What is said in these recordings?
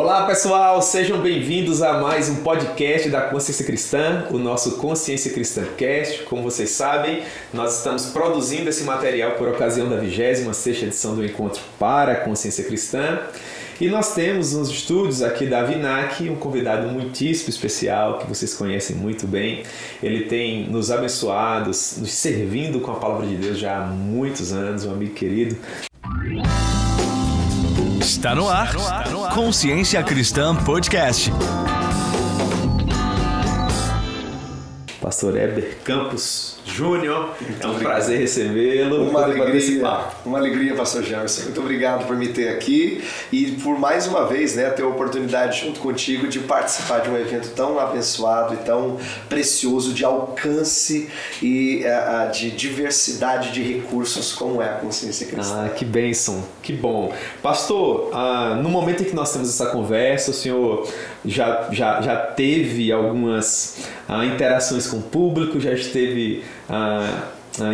Olá pessoal, sejam bem-vindos a mais um podcast da Consciência Cristã, o nosso Consciência Cristã Cast. Como vocês sabem, nós estamos produzindo esse material por ocasião da 26ª edição do Encontro para a Consciência Cristã. E nós temos uns estúdios aqui da Vinacc, um convidado muitíssimo especial, que vocês conhecem muito bem. Ele tem nos abençoado, nos servindo com a Palavra de Deus já há muitos anos, um amigo querido. Está no ar, Consciência Cristã Podcast. Pastor Heber Campos Júnior, então, é um prazer recebê-lo. Uma alegria, Pastor Gerson. Muito obrigado por me ter aqui e por mais uma vez, né, ter a oportunidade junto contigo de participar de um evento tão abençoado e tão precioso de alcance e de diversidade de recursos como é a Consciência Cristã. Ah, que bênção, que bom. Pastor, no momento em que nós temos essa conversa, o senhor já teve algumas interações com o público, já esteve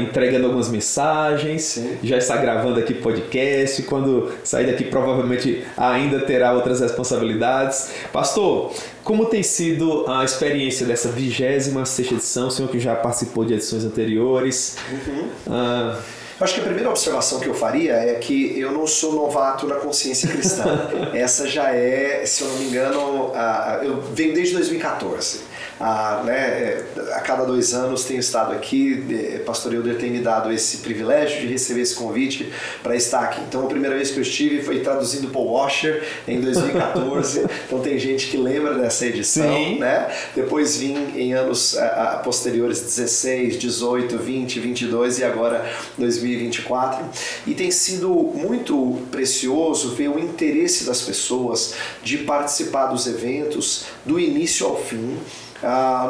entregando algumas mensagens, sim, já está gravando aqui podcast, quando sair daqui provavelmente ainda terá outras responsabilidades. Pastor, como tem sido a experiência dessa 26ª edição, o senhor que já participou de edições anteriores? Eu acho que a primeira observação que eu faria é que eu não sou novato na Consciência Cristã. Essa já é, se eu não me engano, eu venho desde 2014. A cada 2 anos tenho estado aqui, Pastor Helder tem me dado esse privilégio de receber esse convite para estar aqui. Então a primeira vez que eu estive foi traduzindo Paul Washer em 2014, então tem gente que lembra dessa edição, né? Depois vim em anos posteriores, 16, 18, 20, 22 e agora 2024, e tem sido muito precioso ver o interesse das pessoas de participar dos eventos do início ao fim.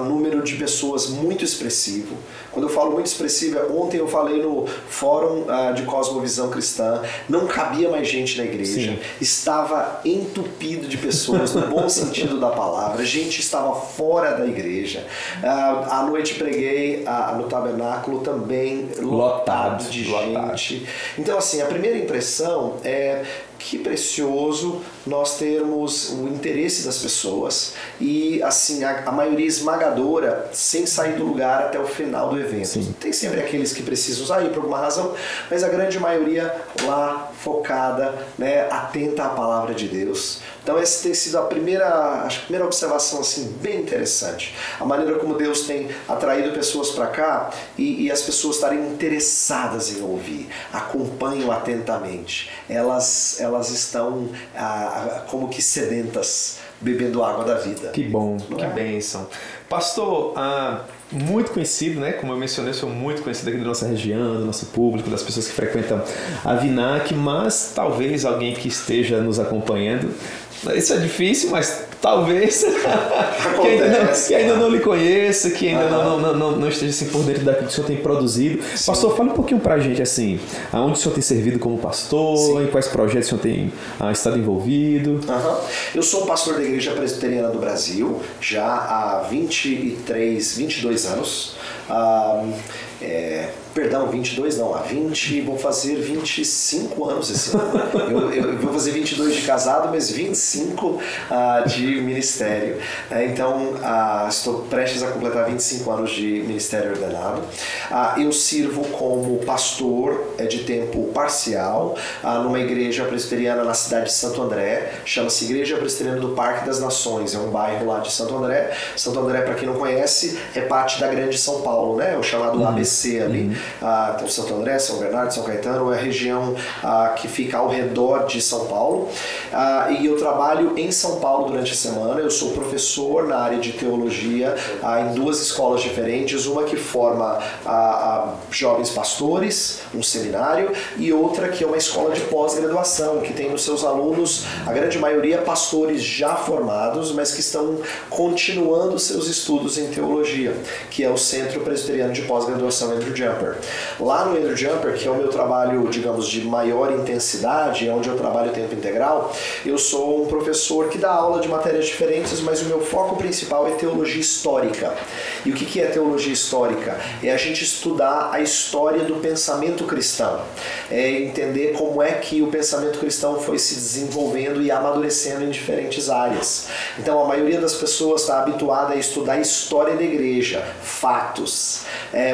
Número de pessoas muito expressivo. Quando eu falo muito expressivo, ontem eu falei no Fórum de Cosmovisão Cristã, não cabia mais gente na igreja, sim, estava entupido de pessoas, no bom sentido da palavra, a gente estava fora da igreja. À noite preguei no Tabernáculo também, lotado de gente. Então assim, a primeira impressão é que precioso nós termos o interesse das pessoas e assim, a maioria esmagadora sem sair do lugar até o final do evento. Sim. Tem sempre aqueles que precisam sair por alguma razão, mas a grande maioria lá focada, né, atenta à palavra de Deus. Então essa tem sido a primeira observação assim, bem interessante. A maneira como Deus tem atraído pessoas para cá e as pessoas estarem interessadas em ouvir, acompanham atentamente. Elas estão como que sedentas, bebendo água da vida. Que bom, que bênção. Pastor, muito conhecido, né? Como eu mencionei, eu sou muito conhecido aqui da nossa região, do nosso público, das pessoas que frequentam a Vinacc, mas talvez alguém que esteja nos acompanhando, isso é difícil, mas talvez que ainda não lhe conheça, que ainda não esteja assim por dentro daquilo que o senhor tem produzido. Sim. Pastor, fala um pouquinho pra gente assim, aonde o senhor tem servido como pastor, sim, em quais projetos o senhor tem estado envolvido. Eu sou pastor da Igreja Presbiteriana do Brasil já há 22 anos. Perdão, 22 não, há 20, vou fazer 25 anos esse ano. Eu vou fazer 22 de casado, mas 25 de ministério. Então, estou prestes a completar 25 anos de ministério ordenado. Eu sirvo como pastor de tempo parcial numa igreja presbiteriana na cidade de Santo André, chama-se Igreja Presbiteriana do Parque das Nações, é um bairro lá de Santo André. Santo André, para quem não conhece, é parte da Grande São Paulo, né? O chamado ABC ali. Então Santo André, São Bernardo, São Caetano é a região que fica ao redor de São Paulo, e eu trabalho em São Paulo durante a semana. Eu sou professor na área de teologia em 2 escolas diferentes, uma que forma jovens pastores, um seminário, e outra que é uma escola de pós-graduação, que tem nos seus alunos, a grande maioria, pastores já formados, mas que estão continuando seus estudos em teologia, que é o Centro Presbiteriano de Pós-Graduação Andrew Jumper. Jumper. Lá no Andrew Jumper, que é o meu trabalho, digamos, de maior intensidade, é onde eu trabalho tempo integral, eu sou um professor que dá aula de matérias diferentes, mas o meu foco principal é teologia histórica. E o que é teologia histórica? É a gente estudar a história do pensamento cristão. É entender como é que o pensamento cristão foi se desenvolvendo e amadurecendo em diferentes áreas. Então, a maioria das pessoas está habituada a estudar a história da igreja, fatos.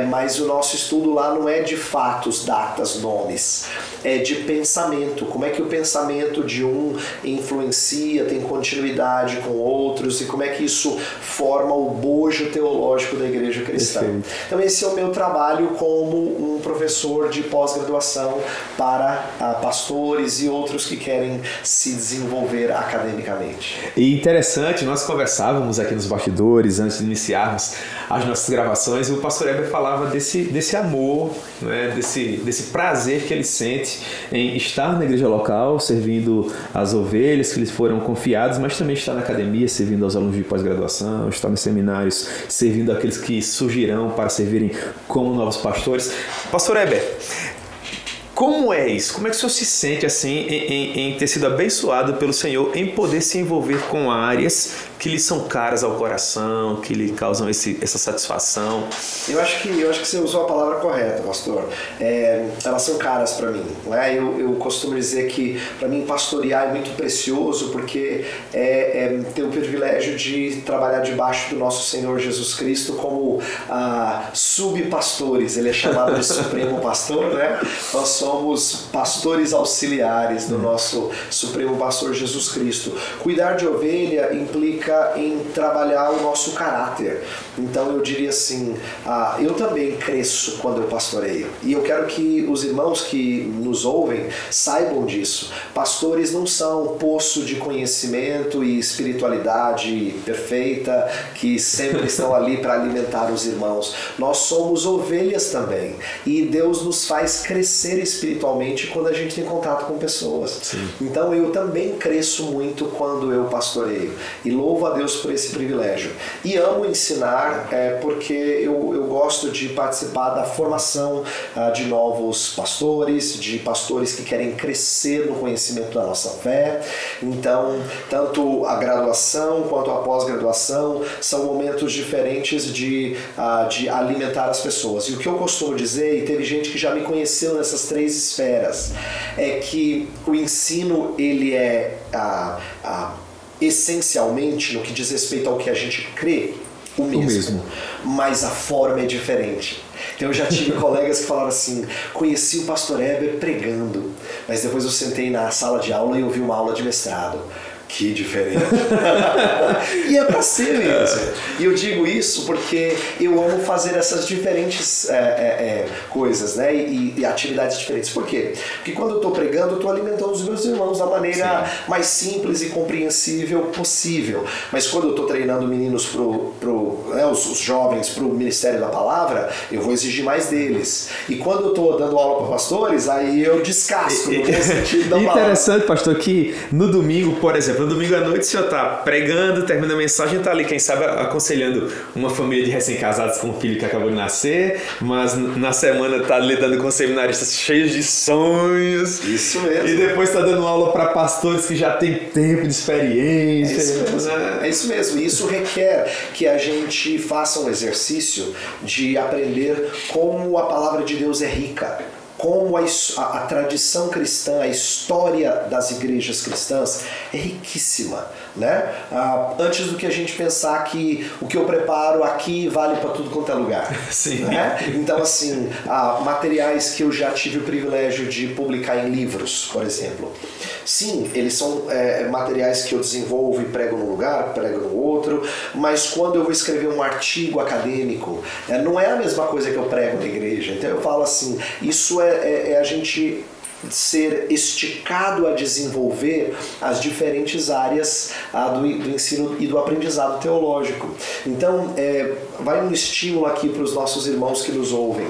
Mas o nosso estudo lá não é de fatos, datas, nomes. É de pensamento. Como é que o pensamento de um influencia, tem continuidade com outros e como é que isso forma o bojo teológico da igreja cristã. Sim. Então esse é o meu trabalho como um professor de pós-graduação para pastores e outros que querem se desenvolver academicamente. E interessante, nós conversávamos aqui nos bastidores antes de iniciarmos as nossas gravações e o pastor Heber falava desse amor, né? desse prazer que ele sente em estar na igreja local, servindo as ovelhas que lhes foram confiadas, mas também estar na academia, servindo aos alunos de pós-graduação, estar nos seminários, servindo aqueles que surgirão para servirem como novos pastores. Pastor Heber, como é isso? Como é que o senhor se sente assim em ter sido abençoado pelo Senhor em poder se envolver com áreas que lhe são caras ao coração, que lhe causam essa satisfação? Eu acho que você usou a palavra correta, pastor. Elas são caras para mim. Né? Eu costumo dizer que para mim pastorear é muito precioso porque ter o privilégio de trabalhar debaixo do nosso Senhor Jesus Cristo como subpastores. Ele é chamado de Supremo Pastor, né? Nós somos pastores auxiliares do nosso Supremo Pastor Jesus Cristo. Cuidar de ovelha implica em trabalhar o nosso caráter. Então eu diria assim, eu também cresço quando eu pastoreio. E eu quero que os irmãos que nos ouvem saibam disso. Pastores não são poço de conhecimento e espiritualidade perfeita que sempre estão ali para alimentar os irmãos. Nós somos ovelhas também. E Deus nos faz crescer espiritualmente quando a gente tem contato com pessoas. Sim. Então eu também cresço muito quando eu pastoreio e louvo a Deus por esse privilégio e amo ensinar porque eu gosto de participar da formação de novos pastores, de pastores que querem crescer no conhecimento da nossa fé. Então tanto a graduação quanto a pós-graduação são momentos diferentes de alimentar as pessoas. E o que eu costumo dizer, e teve gente que já me conheceu nessas três esferas, é que o ensino ele é essencialmente, no que diz respeito ao que a gente crê, o mesmo, mas a forma é diferente. Então eu já tive colegas que falaram assim, conheci o pastor Heber pregando, mas depois eu sentei na sala de aula e ouvi uma aula de mestrado. Que diferente. E é pra ser mesmo. E eu digo isso porque eu amo fazer essas diferentes coisas, né? E atividades diferentes. Por quê? Porque quando eu tô pregando, eu tô alimentando os meus irmãos da maneira mais simples e compreensível possível. Mas quando eu tô treinando meninos os jovens pro Ministério da Palavra, eu vou exigir mais deles. E quando eu tô dando aula para pastores, aí eu descasco no sentido da palavra. Interessante, pastor, que no domingo, por exemplo, no domingo à noite o senhor está pregando, termina a mensagem, está ali, quem sabe, aconselhando uma família de recém-casados com um filho que acabou de nascer, mas na semana está lidando com seminaristas cheios de sonhos. Isso mesmo. E depois está dando aula para pastores que já têm tempo de experiência. É isso mesmo. E isso requer que a gente faça um exercício de aprender como a palavra de Deus é rica. Como a tradição cristã, a história das igrejas cristãs é riquíssima, né? Antes do que a gente pensar que o que eu preparo aqui vale para tudo quanto é lugar. Sim. Né? Então, assim, materiais que eu já tive o privilégio de publicar em livros, por exemplo. Sim, eles são materiais que eu desenvolvo e prego num lugar, prego no outro, mas quando eu vou escrever um artigo acadêmico, não é a mesma coisa que eu prego na igreja. Então eu falo assim, isso é a gente ser esticado a desenvolver as diferentes áreas do ensino e do aprendizado teológico. Então, vai um estímulo aqui para os nossos irmãos que nos ouvem.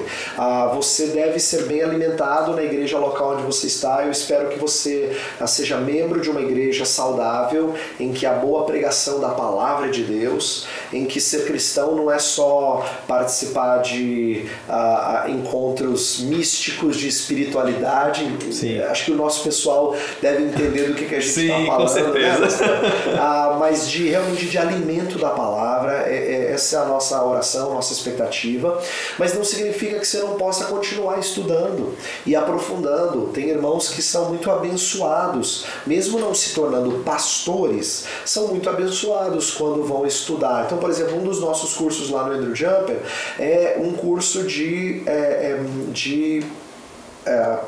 Você deve ser bem alimentado na igreja local onde você está. Eu espero que você seja membro de uma igreja saudável, em que a boa pregação da palavra de Deus, em que ser cristão não é só participar de encontros místicos de espiritualidade. Sim. Acho que o nosso pessoal deve entender do que a gente está falando. Com certeza. Né? Mas realmente de alimento da palavra, essa é a nossa oração, nossa expectativa. Mas não significa que você não possa continuar estudando e aprofundando. Tem irmãos que são muito abençoados, mesmo não se tornando pastores, são muito abençoados quando vão estudar. Então, por exemplo, um dos nossos cursos lá no Andrew Jumper é um curso de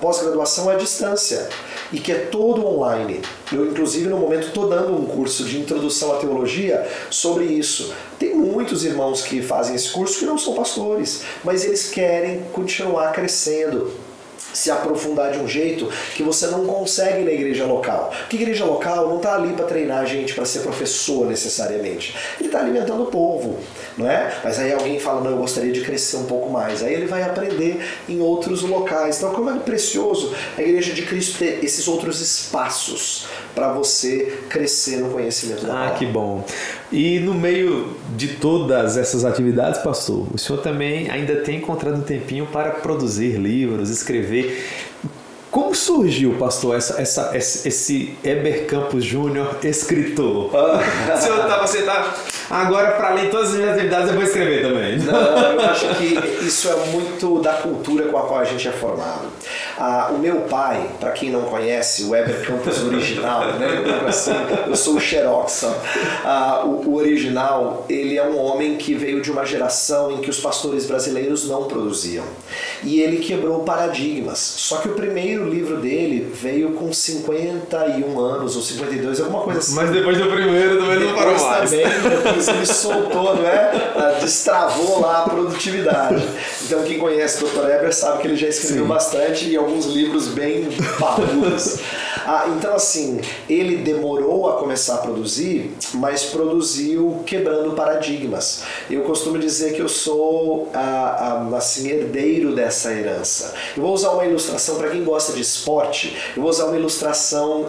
pós-graduação à distância, e que é todo online. Eu, inclusive, no momento estou dando um curso de introdução à teologia sobre isso. Tem muitos irmãos que fazem esse curso que não são pastores, mas eles querem continuar crescendo, se aprofundar de um jeito que você não consegue na igreja local. Porque a igreja local não está ali para treinar a gente para ser professor necessariamente. Ele está alimentando o povo, não é? Mas aí alguém fala, não, eu gostaria de crescer um pouco mais. Aí ele vai aprender em outros locais. Então, como é precioso a Igreja de Cristo ter esses outros espaços para você crescer no conhecimento da palavra. Que bom. E no meio de todas essas atividades, pastor, o senhor também ainda tem encontrado um tempinho para produzir livros, escrever. Como surgiu, pastor, esse Heber Campos Júnior escritor? O senhor estava sentado, agora para ler todas as minhas atividades eu vou escrever também. Não, eu acho que isso é muito da cultura com a qual a gente é formado. O meu pai, para quem não conhece, o Heber Campos original, né? Eu sou o Xerox. O original, ele é um homem que veio de uma geração em que os pastores brasileiros não produziam. E ele quebrou paradigmas. Só que o primeiro livro dele veio com 51 anos, ou 52, alguma coisa assim. Mas depois do primeiro também ele não parou mais. Depois ele soltou, né? Destravou lá a produtividade. Então quem conhece o Dr. Heber sabe que ele já escreveu bastante e alguns livros bem parrudos. Então assim, ele demorou a começar a produzir, mas produziu quebrando paradigmas. Eu costumo dizer que eu sou assim, herdeiro dessa herança. Eu vou usar uma ilustração para quem gosta de esporte. Eu vou usar uma ilustração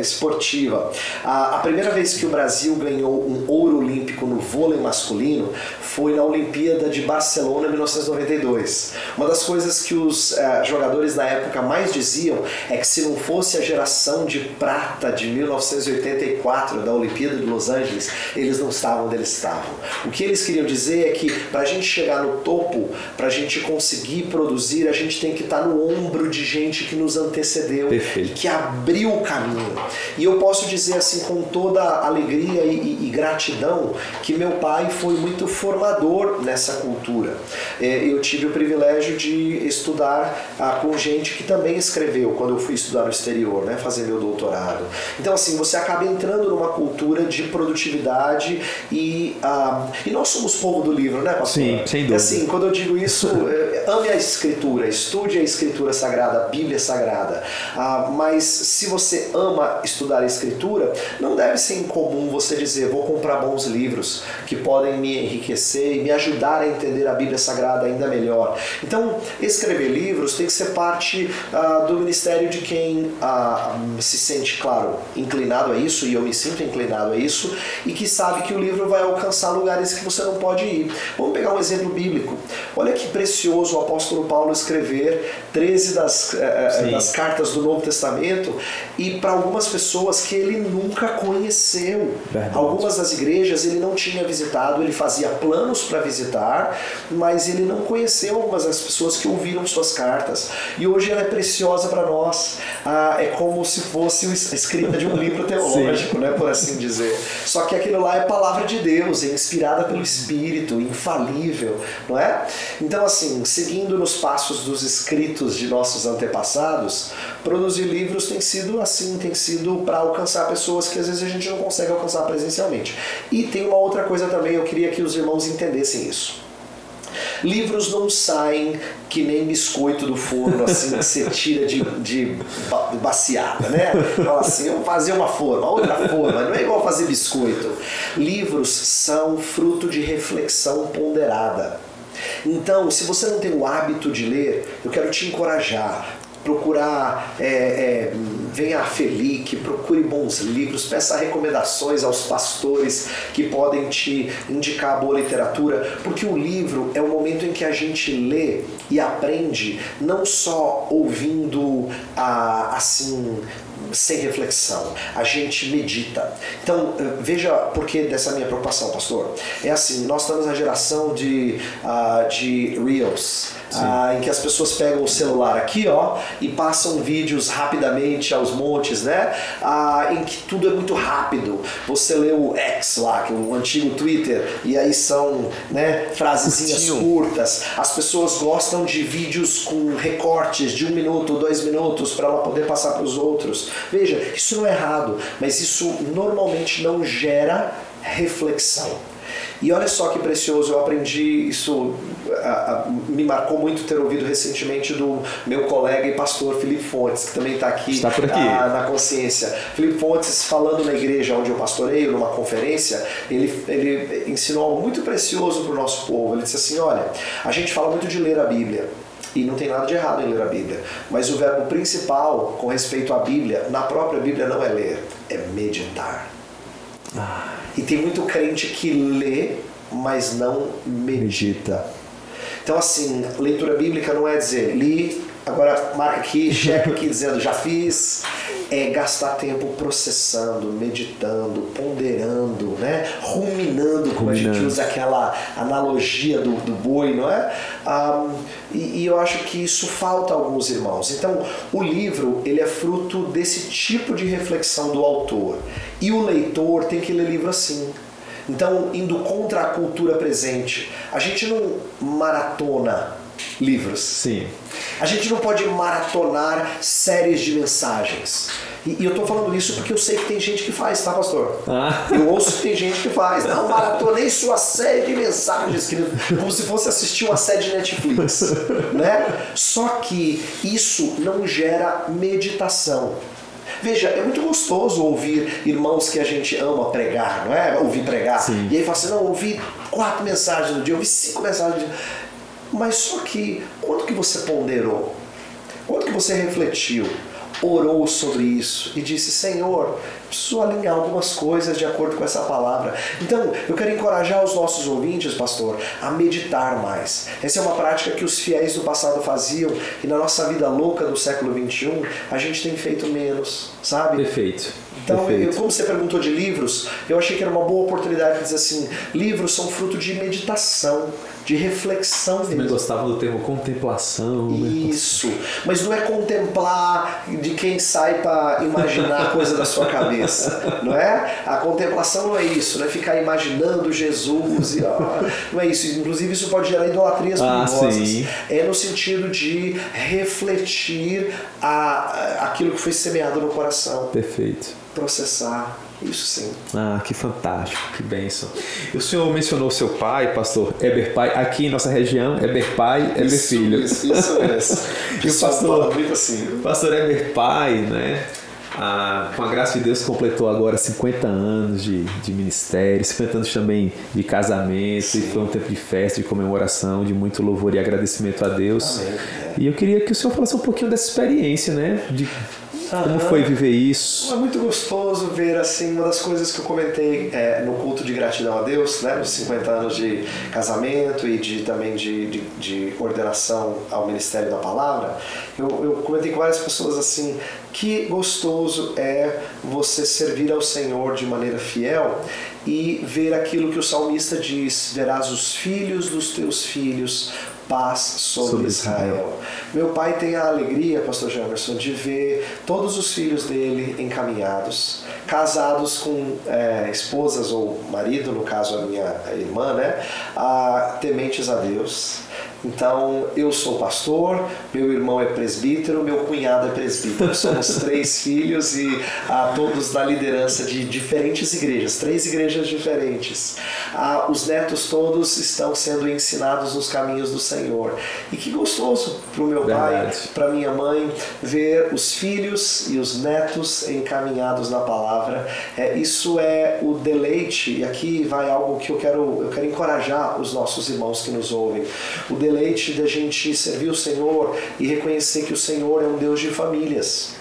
esportiva. A primeira vez que o Brasil ganhou um ouro olímpico no vôlei masculino foi na Olimpíada de Barcelona, em 1992. Uma das coisas que os jogadores na época mais diziam é que se não fosse a geração de prata de 1984 da Olimpíada de Los Angeles, eles não estavam onde eles estavam. O que eles queriam dizer é que para a gente chegar no topo, para a gente conseguir produzir, a gente tem que estar no ombro de gente que nos antecedeu. Perfeito. E que abriu o caminho. E eu posso dizer assim com toda alegria e gratidão que meu pai foi muito formador nessa cultura. Eu tive o privilégio de estudar com gente que também escreveu quando eu fui estudar no exterior, né, fazer meu doutorado. Então assim, você acaba entrando numa cultura de produtividade e nós somos povo do livro, né, pastor? Sim, sem dúvida. Assim, quando eu digo isso, ame a escritura, estude a escritura sagrada, a Bíblia sagrada. Mas se você ama estudar a escritura, não deve ser incomum você dizer, vou comprar bons livros que podem me enriquecer e me ajudar a entender a Bíblia sagrada ainda melhor. Então, escrever livros tem que ser parte do ministério de quem se sente, claro, inclinado a isso, e eu me sinto inclinado a isso, e que sabe que o livro vai alcançar lugares que você não pode ir. Vamos pegar um exemplo bíblico. Olha que precioso o apóstolo Paulo escrever 13 das cartas do Novo Testamento, e para algumas pessoas que ele nunca conheceu. Verdade. Algumas das igrejas ele não tinha visitado, ele fazia planos para visitar, mas ele não conheceu algumas das pessoas que ouviram suas cartas. E hoje ela é preciosa para nós. É como se fosse a escrita de um livro teológico, né, por assim dizer. Só que aquilo lá é palavra de Deus, é inspirada pelo Espírito, infalível, não é? Então assim, seguindo nos passos dos escritos de nossos antepassados, produzir livros tem sido assim, tem sido para alcançar pessoas que às vezes a gente não consegue alcançar presencialmente. E tem uma outra coisa também, eu queria que os irmãos entendessem isso. Livros não saem que nem biscoito do forno, assim, que você tira de baciada, né? Fala assim, eu vou fazer uma forma, outra forma, não é igual fazer biscoito. Livros são fruto de reflexão ponderada. Então, se você não tem o hábito de ler, eu quero te encorajar. Procurar, venha a Felic, procure bons livros, peça recomendações aos pastores que podem te indicar boa literatura, porque o livro é o momento em que a gente lê e aprende, não só ouvindo assim, sem reflexão, a gente medita. Então, veja por que dessa minha preocupação, pastor. É assim, nós estamos na geração de Reels, em que as pessoas pegam o celular aqui, ó, e passam vídeos rapidamente aos montes, né? Em que tudo é muito rápido. Você lê o X lá, que é o antigo Twitter, e aí são, né, frasezinhas curtas. As pessoas gostam de vídeos com recortes de 1 minuto, 2 minutos, para ela poder passar para os outros. Veja, isso não é errado, mas isso normalmente não gera reflexão. E olha só que precioso, eu aprendi isso, me marcou muito ter ouvido recentemente do meu colega e pastor Felipe Fontes, que também está aqui, na Consciência. Felipe Fontes, falando na igreja onde eu pastoreio, numa conferência, ele ensinou algo muito precioso para o nosso povo. Ele disse assim, olha, a gente fala muito de ler a Bíblia. E não tem nada de errado em ler a Bíblia. Mas o verbo principal com respeito à Bíblia, na própria Bíblia, não é ler, é meditar. E tem muito crente que lê, mas não medita. Então, assim, leitura bíblica não é dizer li, agora marca aqui, checa aqui dizendo já fiz. É gastar tempo processando, meditando, ponderando, né? Ruminando, como a gente usa aquela analogia do boi, não é? E eu acho que isso falta a alguns irmãos. Então, o livro, ele é fruto desse tipo de reflexão do autor. E o leitor tem que ler livro assim. Então, indo contra a cultura presente, a gente não maratona livros. Sim. A gente não pode maratonar séries de mensagens. E eu estou falando isso porque eu sei que tem gente que faz, tá, pastor? Eu ouço que tem gente que faz. Não, maratonei sua série de mensagens, querido, como se fosse assistir uma série de Netflix, né? Só que isso não gera meditação. Veja, é muito gostoso ouvir irmãos que a gente ama pregar, não é? Ouvir pregar. Sim. E aí fala assim, não, ouvi 4 mensagens no dia, ouvi 5 mensagens no dia. Mas só que, quanto que você ponderou? Quanto que você refletiu? Orou sobre isso e disse, Senhor, preciso alinhar algumas coisas de acordo com essa palavra. Então, eu quero encorajar os nossos ouvintes, pastor, a meditar mais. Essa é uma prática que os fiéis do passado faziam e na nossa vida louca do século XXI, a gente tem feito menos, sabe? Perfeito. Então, como você perguntou de livros, eu achei que era uma boa oportunidade de dizer assim, livros são fruto de meditação, de reflexão. Você também gostava do termo contemplação. Isso, né? Mas não é contemplar de quem sai para imaginar coisa da sua cabeça, não é? A contemplação não é isso, não é ficar imaginando Jesus, não é isso. Inclusive isso pode gerar idolatrias perigosas. Sim. É no sentido de refletir aquilo que foi semeado no coração. Perfeito. Processar, isso sim. Que fantástico, que bênção. O senhor mencionou seu pai, pastor Heber Pai, aqui em nossa região, Heber Pai, Heber Filho. Isso. E o pastor, assim, pastor Heber Pai, né? Com a graça de Deus, completou agora 50 anos de ministério, 50 anos também de casamento. Sim. E foi um tempo de festa, de comemoração, de muito louvor e agradecimento a Deus. Amém. E eu queria que o senhor falasse um pouquinho dessa experiência, né? Como foi viver isso? É muito gostoso ver, assim, uma das coisas que eu comentei no culto de gratidão a Deus, né, nos 50 anos de casamento e também de ordenação ao Ministério da Palavra. Eu comentei com várias pessoas assim, que gostoso é você servir ao Senhor de maneira fiel e ver aquilo que o salmista diz, verás os filhos dos teus filhos, paz sobre Israel. Meu pai tem a alegria, pastor Gerson, de ver todos os filhos dele encaminhados, casados com esposas ou marido, no caso a minha irmã, né? Tementes a Deus. Então, eu sou pastor, meu irmão é presbítero, meu cunhado é presbítero. Somos 3 filhos e todos da liderança de diferentes igrejas, 3 igrejas diferentes. Os netos todos estão sendo ensinados nos caminhos do Senhor. E que gostoso para o meu pai, para minha mãe, ver os filhos e os netos encaminhados na palavra. Isso é o deleite, e aqui vai algo que eu quero encorajar os nossos irmãos que nos ouvem. O deleite da gente servir o Senhor e reconhecer que o Senhor é um Deus de famílias,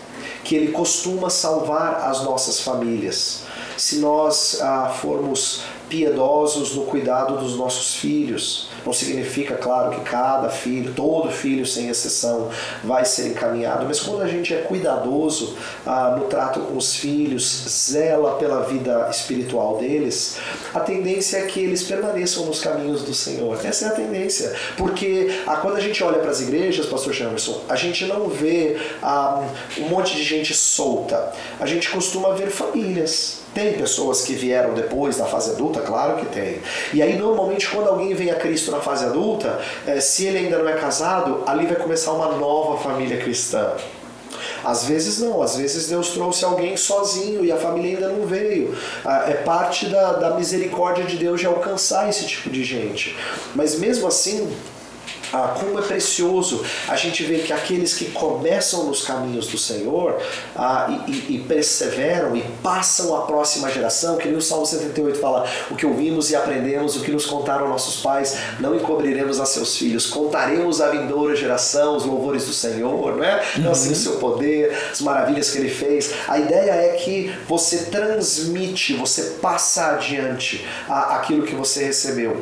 que Ele costuma salvar as nossas famílias. Se nós formos piedosos no cuidado dos nossos filhos, não significa, claro, que cada filho, todo filho sem exceção, vai ser encaminhado, mas quando a gente é cuidadoso no trato com os filhos, zela pela vida espiritual deles, a tendência é que eles permaneçam nos caminhos do Senhor. Essa é a tendência, porque quando a gente olha para as igrejas, pastor Gerson, a gente não vê um monte de gente solta, a gente costuma ver famílias. Tem pessoas que vieram depois da fase adulta? Claro que tem. E aí, normalmente, quando alguém vem a Cristo na fase adulta, se ele ainda não é casado, ali vai começar uma nova família cristã. Às vezes não, às vezes Deus trouxe alguém sozinho e a família ainda não veio. É parte da misericórdia de Deus de alcançar esse tipo de gente. Mas mesmo assim, como é precioso a gente ver que aqueles que começam nos caminhos do Senhor e perseveram e passam à próxima geração, que nem o Salmo 78 fala, o que ouvimos e aprendemos, o que nos contaram nossos pais, não encobriremos a seus filhos, contaremos à vindoura geração os louvores do Senhor, não é? Então, assim, o seu poder, as maravilhas que Ele fez. A ideia é que você transmite, você passa adiante aquilo que você recebeu.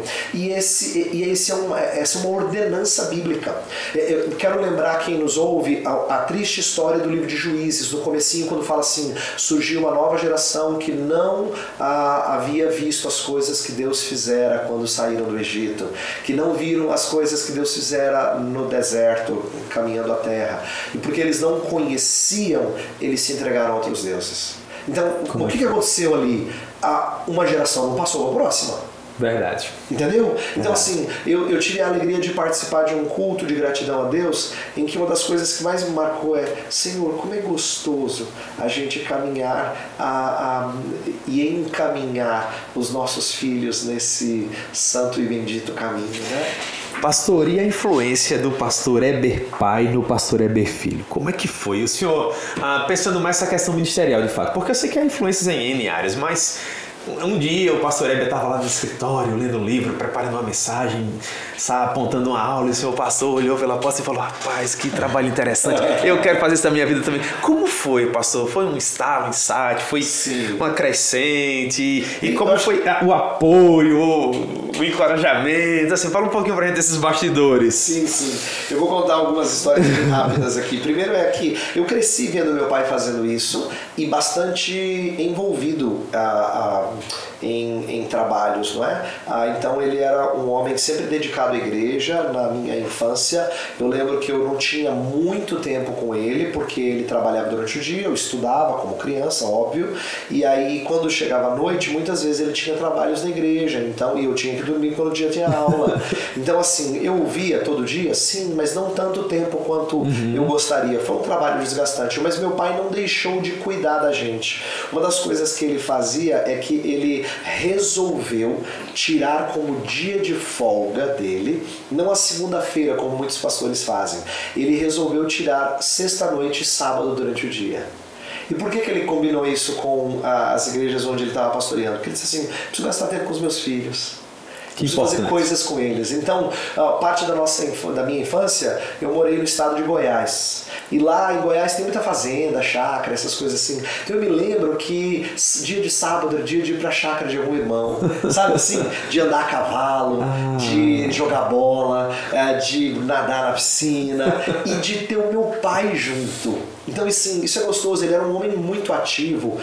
Essa é uma ordenança bíblica. Eu quero lembrar quem nos ouve a triste história do livro de Juízes, no comecinho, quando fala assim: surgiu uma nova geração que não havia visto as coisas que Deus fizera quando saíram do Egito, que não viram as coisas que Deus fizera no deserto, caminhando a terra. E porque eles não conheciam, eles se entregaram a outros deuses. Então, o que aconteceu ali? Uma geração não passou a próxima. Verdade. Entendeu? Então, assim, eu tive a alegria de participar de um culto de gratidão a Deus, em que uma das coisas que mais me marcou é: Senhor, como é gostoso a gente caminhar e encaminhar os nossos filhos nesse santo e bendito caminho, né? Pastor, e a influência do pastor Heber pai no pastor Heber filho? Como é que foi? O senhor, pensando mais nessa questão ministerial, de fato, porque eu sei que há influências em N áreas, mas... Um dia o pastor Heber estava lá no escritório, lendo um livro, preparando uma mensagem, sabe, apontando uma aula, e o senhor pastor olhou pela porta e falou: rapaz, que trabalho interessante, eu quero fazer isso na minha vida também. Como foi, pastor? Foi um estalo, um insight, foi uma crescente? E como foi o apoio, o encorajamento? Assim, fala um pouquinho pra gente desses bastidores. Sim, sim. Eu vou contar algumas histórias rápidas aqui. Primeiro é que eu cresci vendo meu pai fazendo isso e bastante envolvido em trabalhos, não é? Então ele era um homem sempre dedicado à igreja. Na minha infância, eu lembro que eu não tinha muito tempo com ele, porque ele trabalhava durante o dia, eu estudava como criança, óbvio, e aí quando chegava à noite, muitas vezes ele tinha trabalhos na igreja, então eu tinha que dormir quando o dia tinha aula. Então, assim, eu via todo dia, sim, mas não tanto tempo quanto eu gostaria. Foi um trabalho desgastante, mas meu pai não deixou de cuidar da gente. Uma das coisas que ele fazia é que ele resolveu tirar como dia de folga dele, não a segunda-feira como muitos pastores fazem, ele resolveu tirar sexta-noite e sábado durante o dia. E por que ele combinou isso com as igrejas onde ele estava pastoreando? Porque ele disse assim: preciso gastar tempo com os meus filhos. Preciso fazer coisas com eles. Então, parte da minha infância, eu morei no estado de Goiás. E lá em Goiás tem muita fazenda, chácara, essas coisas assim. Então eu me lembro que dia de sábado era dia de ir pra chácara de algum irmão. Sabe, assim? De andar a cavalo, de jogar bola, de nadar na piscina e de ter o meu pai junto. Então, assim, isso é gostoso. Ele era um homem muito ativo.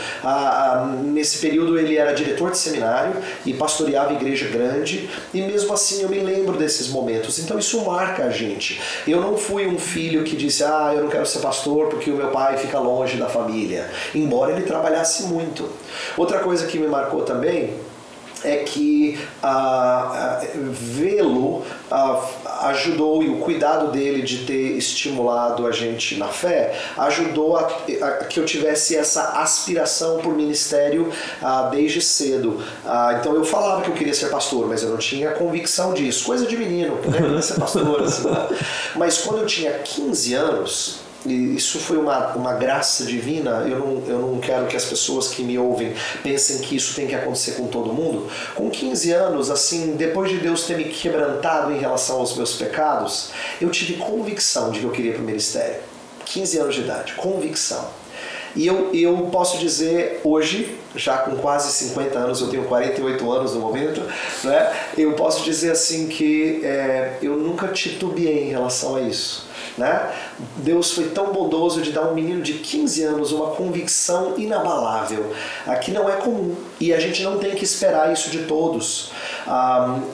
Nesse período ele era diretor de seminário e pastoreava igreja grande, e mesmo assim eu me lembro desses momentos. Então isso marca a gente. Eu não fui um filho que disse: eu não quero ser pastor porque o meu pai fica longe da família, embora ele trabalhasse muito. Outra coisa que me marcou também é que vê-lo ajudou, e o cuidado dele de ter estimulado a gente na fé, ajudou a que eu tivesse essa aspiração por ministério desde cedo. Então eu falava que eu queria ser pastor, mas eu não tinha convicção disso. Coisa de menino, né? Queria ser pastor. Assim, né? Mas quando eu tinha 15 anos... E isso foi uma graça divina. Eu não quero que as pessoas que me ouvem pensem que isso tem que acontecer com todo mundo. Com 15 anos, assim, depois de Deus ter me quebrantado em relação aos meus pecados, eu tive convicção de que eu queria ir para o ministério. 15 anos de idade, convicção. E eu posso dizer hoje, já com quase 50 anos, eu tenho 48 anos no momento, né? Eu posso dizer assim que eu nunca titubeei em relação a isso. Né? Deus foi tão bondoso de dar a um menino de 15 anos uma convicção inabalável, que não é comum, e a gente não tem que esperar isso de todos.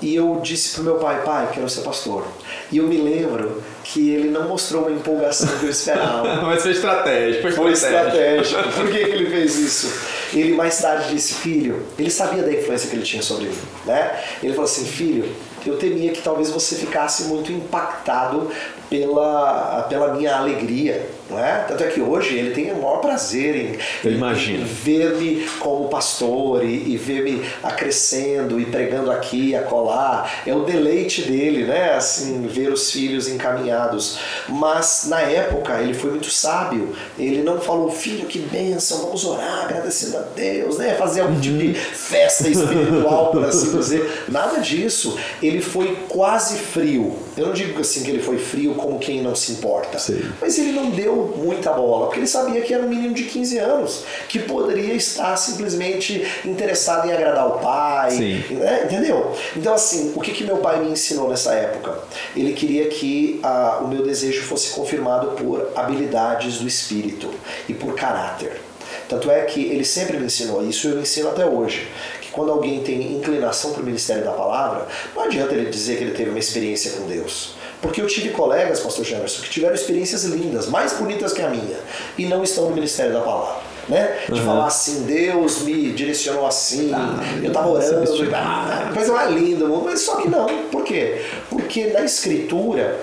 E eu disse para o meu pai: pai, quero ser pastor. E eu me lembro que ele não mostrou uma empolgação que eu esperava. Mas foi estratégico. Foi estratégico. Por que ele fez isso? Ele mais tarde disse: filho, ele sabia da influência que ele tinha sobre mim, né? Ele falou assim: filho, eu temia que talvez você ficasse muito impactado pela minha alegria, não é? Tanto é que hoje ele tem o maior prazer em ver-me como pastor e ver-me acrescendo e pregando aqui e acolá. É o deleite dele, né? Assim, ver os filhos encaminhados. Mas na época ele foi muito sábio. Ele não falou: filho, que bênção, vamos orar agradecendo a Deus, né? Fazer algum tipo de festa espiritual, por assim dizer. Nada disso. Ele foi quase frio. Eu não digo assim que ele foi frio como quem não se importa. Sim. Mas ele não deu muita bola, porque ele sabia que era um menino de 15 anos, que poderia estar simplesmente interessado em agradar o pai, né? Entendeu? Então assim, o que meu pai me ensinou nessa época? Ele queria que o meu desejo fosse confirmado por habilidades do espírito e por caráter. Tanto é que ele sempre me ensinou isso, e eu ensino até hoje. Quando alguém tem inclinação para o ministério da palavra, não adianta ele dizer que ele teve uma experiência com Deus. Porque eu tive colegas, pastor Gerson, que tiveram experiências lindas, mais bonitas que a minha, e não estão no ministério da palavra. Né? De falar assim: Deus me direcionou assim, eu estava orando, coisa mais linda, mas só que não. Por quê? Porque na escritura,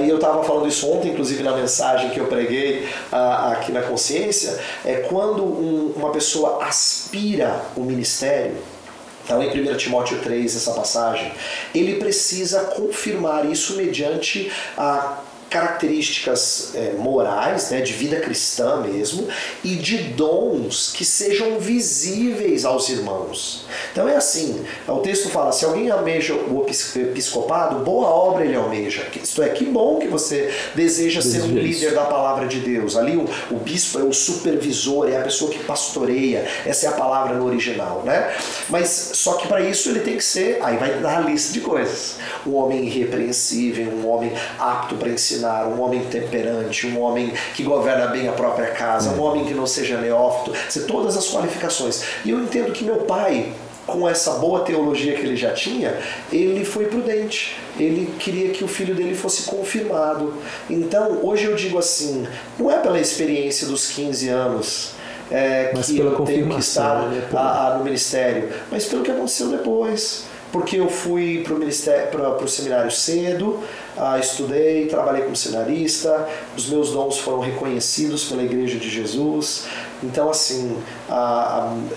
e eu estava falando isso ontem, inclusive na mensagem que eu preguei aqui na Consciência, é quando uma pessoa aspira o ministério. Então, em 1 Timóteo 3, essa passagem, ele precisa confirmar isso mediante características morais, né, de vida cristã mesmo, e de dons que sejam visíveis aos irmãos. Então é assim, o texto fala: se alguém almeja o episcopado, boa obra ele almeja. Isto é, que bom que você deseja ser um líder da palavra de Deus. Ali o bispo é o supervisor, é a pessoa que pastoreia. Essa é a palavra no original, né? Mas só que para isso ele tem que ser, aí vai dar a lista de coisas: um homem irrepreensível, um homem apto para ensinar, um homem temperante, um homem que governa bem a própria casa, um homem que não seja neófito, todas as qualificações. E eu entendo que meu pai, com essa boa teologia que ele já tinha, ele foi prudente. Ele queria que o filho dele fosse confirmado. Então, hoje eu digo assim, não é pela experiência dos 15 anos... mas que eu tenho que estar no ministério, mas pelo que aconteceu depois. Porque eu fui para o seminário cedo, estudei, trabalhei como seminarista, os meus dons foram reconhecidos pela Igreja de Jesus. Então, assim,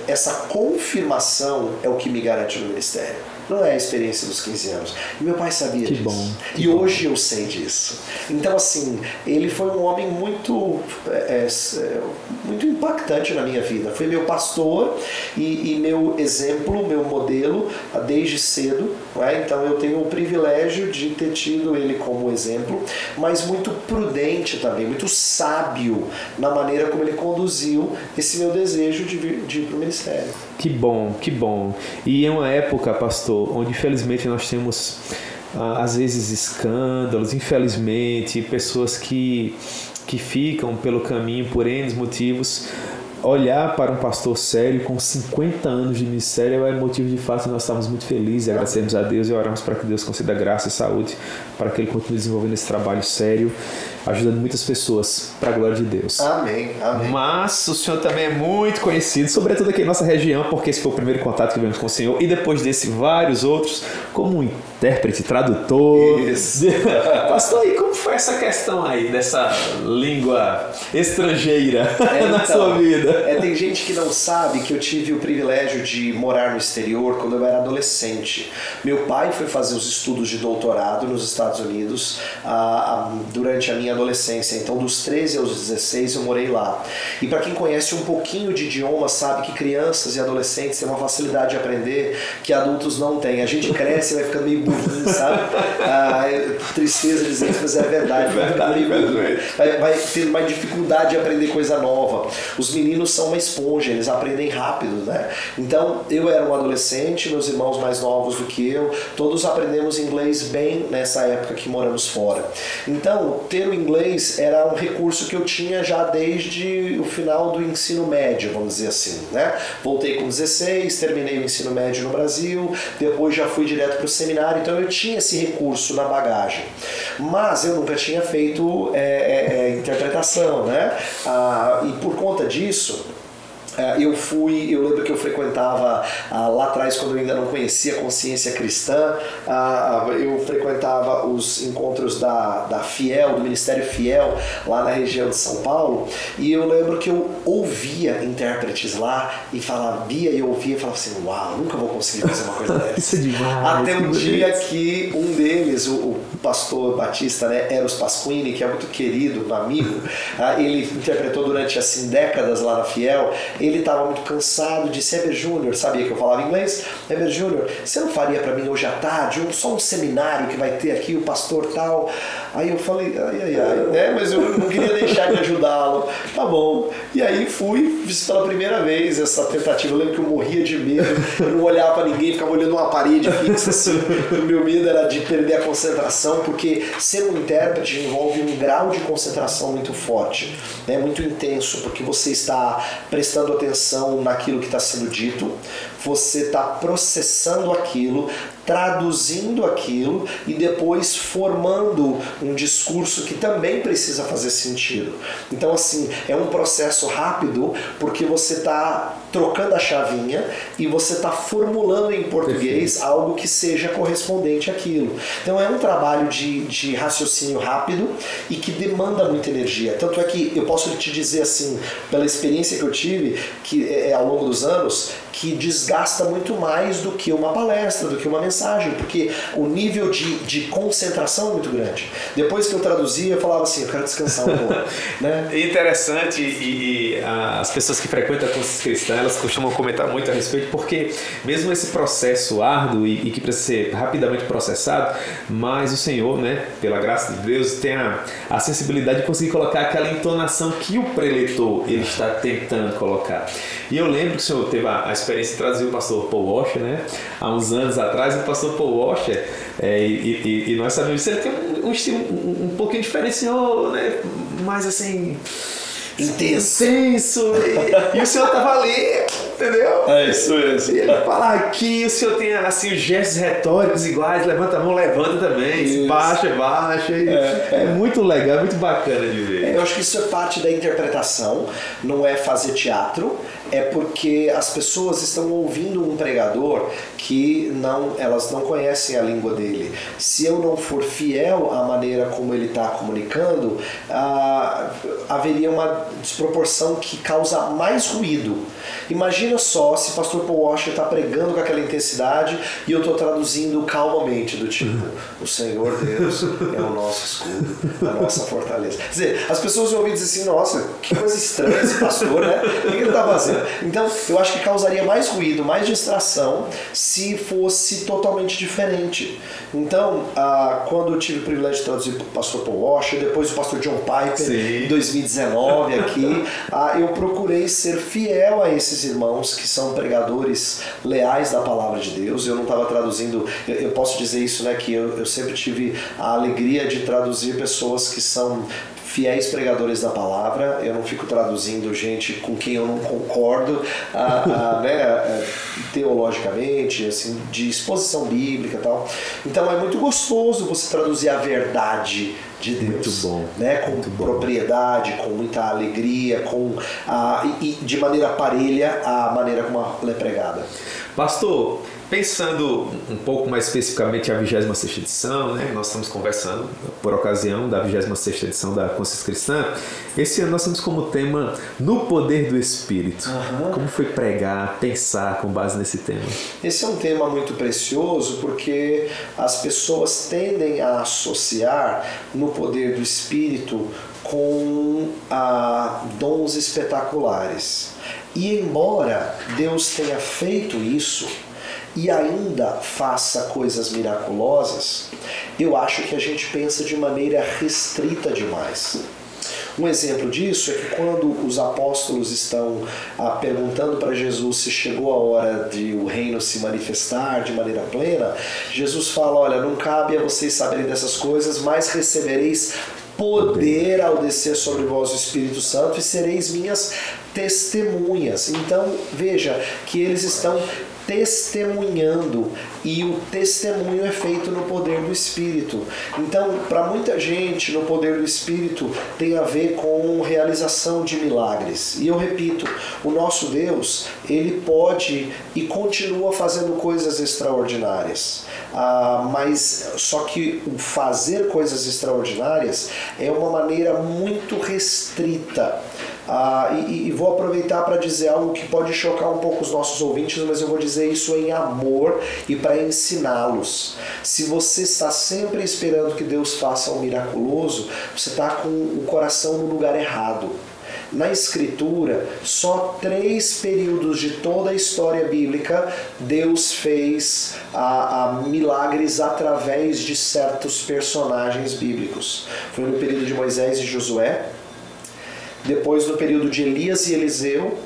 essa confirmação é o que me garante no ministério. Não é a experiência dos 15 anos. E meu pai sabia disso. Bom, e hoje eu sei disso. Então, assim, ele foi um homem muito, muito impactante na minha vida. Foi meu pastor e meu exemplo, meu modelo, desde cedo. Né? Então, eu tenho o privilégio de ter tido ele como exemplo, mas muito prudente também, muito sábio na maneira como ele conduziu esse meu desejo de ir para o ministério. Que bom, que bom. E é uma época, pastor, onde infelizmente nós temos às vezes escândalos, infelizmente pessoas que ficam pelo caminho por N motivos, olhar para um pastor sério com 50 anos de ministério é motivo de fato de nós estarmos muito felizes e agradecemos a Deus e oramos para que Deus conceda graça e saúde para que ele continue desenvolvendo esse trabalho sério, ajudando muitas pessoas para a glória de Deus. Amém, amém. Mas o senhor também é muito conhecido, sobretudo aqui em nossa região, porque esse foi o primeiro contato que tivemos com o senhor e depois desse vários outros, como um intérprete, tradutor. Isso. Pastor, e como foi essa questão aí dessa língua estrangeira na sua vida? Tem gente que não sabe que eu tive o privilégio de morar no exterior quando eu era adolescente. Meu pai foi fazer os estudos de doutorado nos Estados Unidos durante a minha adolescência. Então, dos 13 aos 16, eu morei lá. E para quem conhece um pouquinho de idioma, sabe que crianças e adolescentes têm uma facilidade de aprender que adultos não têm. A gente cresce e vai ficando meio burrinho, sabe? Tristeza dizer, mas é verdade. Vai ter mais dificuldade de aprender coisa nova. Os meninos são uma esponja, eles aprendem rápido, né? Então, eu era um adolescente, meus irmãos mais novos do que eu, todos aprendemos inglês bem nessa época que moramos fora. Então, ter o inglês era um recurso que eu tinha já desde o final do ensino médio, vamos dizer assim, né? Voltei com 16, terminei o ensino médio no Brasil, depois já fui direto para o seminário, então eu tinha esse recurso na bagagem. Mas eu nunca tinha feito interpretação, né? E por conta disso, eu lembro que eu frequentava lá atrás, quando eu ainda não conhecia a Consciência Cristã, eu frequentava os encontros da Fiel, do Ministério Fiel, lá na região de São Paulo, e eu lembro que eu ouvia intérpretes lá e falava assim, uau, nunca vou conseguir fazer uma coisa dessa. Isso é demais. Até um dia que um deles, o pastor Batista, né, Eros Pasquini, que é muito querido, um amigo, ele interpretou durante assim décadas lá na Fiel. Ele estava muito cansado, disse, Heber Júnior, sabia que eu falava inglês? Heber Júnior, você não faria para mim hoje à tarde só um seminário que vai ter aqui, o pastor tal? Aí eu falei, mas eu não queria deixar de ajudá-lo. Tá bom. E aí fiz pela primeira vez essa tentativa. Eu lembro que eu morria de medo, eu não olhava para ninguém, ficava olhando uma parede fixa assim. O meu medo era de perder a concentração, porque ser um intérprete envolve um grau de concentração muito forte, né? Muito intenso, porque você está prestando atenção naquilo que está sendo dito, você está processando aquilo, traduzindo aquilo e depois formando um discurso que também precisa fazer sentido. Então, assim, é um processo rápido porque você está trocando a chavinha e você está formulando em português algo que seja correspondente àquilo. Então, é um trabalho de raciocínio rápido e que demanda muita energia. Tanto é que eu posso te dizer, assim, pela experiência que eu tive ao longo dos anos, que desgasta muito mais do que uma palestra, do que uma mensagem, porque o nível de concentração é muito grande. Depois que eu traduzia, eu falava assim, eu quero descansar um pouco. Né? Interessante, e as pessoas que frequentam a Consciência Cristã, elas costumam comentar muito a respeito, porque mesmo esse processo árduo e que precisa ser rapidamente processado, mas o Senhor, né, pela graça de Deus, tem a sensibilidade de conseguir colocar aquela entonação que o preletor ele está tentando colocar. E eu lembro que o Senhor teve a experiência de traduzir o pastor Paul Washer, né? Há uns anos atrás, o pastor Paul Washer, e nós sabemos que ele tem um estilo um pouquinho diferenciado, né? Mais assim, intenso. E o senhor estava ali, entendeu? É isso, é isso. E ele fala aqui, o senhor tem assim, os gestos retóricos iguais, levanta a mão, levanta também, isso. baixa. É muito legal, muito bacana de ver. Eu acho que isso é parte da interpretação, não é fazer teatro. É porque as pessoas estão ouvindo um pregador que elas não conhecem a língua dele. Se eu não for fiel à maneira como ele está comunicando, haveria uma desproporção que causa mais ruído. Imagina só se o pastor Paul Washer está pregando com aquela intensidade e eu estou traduzindo calmamente, do tipo, o Senhor Deus é o nosso escudo, a nossa fortaleza. Quer dizer, as pessoas vão ouvir e dizem assim, nossa, que coisa estranha esse pastor, né? O que ele está fazendo? Então, eu acho que causaria mais ruído, mais distração, se fosse totalmente diferente. Então, quando eu tive o privilégio de traduzir o pastor Paul Washer, depois o pastor John Piper, sim, em 2019 aqui, eu procurei ser fiel a esses irmãos que são pregadores leais da palavra de Deus. Eu não estava traduzindo, eu posso dizer isso, né, que eu sempre tive a alegria de traduzir pessoas que são fiéis pregadores da palavra. Eu não fico traduzindo gente com quem eu não concordo teologicamente, assim, de exposição bíblica e tal. Então é muito gostoso você traduzir a verdade de Deus, muito bom, né? Com muito propriedade, bom, com muita alegria, com e de maneira parelha à maneira como ela é pregada. Pastor, pensando um pouco mais especificamente a 26ª edição, né? Nós estamos conversando por ocasião da 26ª edição da Consciência Cristã. Esse ano nós temos como tema No Poder do Espírito. Uhum. Como foi pregar, pensar com base nesse tema? Esse é um tema muito precioso porque as pessoas tendem a associar no poder do Espírito com dons espetaculares. E embora Deus tenha feito isso e ainda faça coisas miraculosas, eu acho que a gente pensa de maneira restrita demais. Um exemplo disso é que quando os apóstolos estão perguntando para Jesus se chegou a hora de o reino se manifestar de maneira plena, Jesus fala, olha, não cabe a vocês saberem dessas coisas, mas recebereis poder ao descer sobre vós o Espírito Santo e sereis minhas testemunhas. Então, veja que eles estão testemunhando e o testemunho é feito no poder do Espírito. Então, para muita gente, no poder do Espírito tem a ver com realização de milagres. E eu repito, o nosso Deus, ele pode e continua fazendo coisas extraordinárias. Mas só que o fazer coisas extraordinárias é uma maneira muito restrita. E vou aproveitar para dizer algo que pode chocar um pouco os nossos ouvintes, mas eu vou dizer isso em amor e para ensiná-los. Se você está sempre esperando que Deus faça um miraculoso, você está com o coração no lugar errado. Na Escritura, só 3 períodos de toda a história bíblica, Deus fez milagres através de certos personagens bíblicos. Foi no período de Moisés e Josué, depois no período de Elias e Eliseu,